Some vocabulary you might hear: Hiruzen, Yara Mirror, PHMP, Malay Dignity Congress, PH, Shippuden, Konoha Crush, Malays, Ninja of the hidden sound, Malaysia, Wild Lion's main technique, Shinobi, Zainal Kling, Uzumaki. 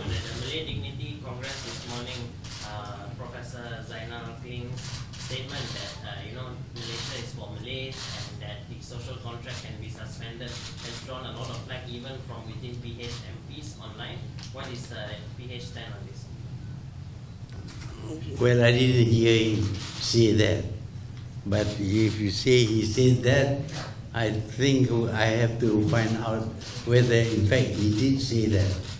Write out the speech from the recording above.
Well, at the Malay Dignity Congress this morning, Professor Zainal Kling's statement that Malaysia is for Malays and that the social contract can be suspended has drawn a lot of flack even from within PHMPs online. What is PH stand on this? Well, I didn't hear him say that, but if you say he said that, I think I have to find out whether in fact he did say that.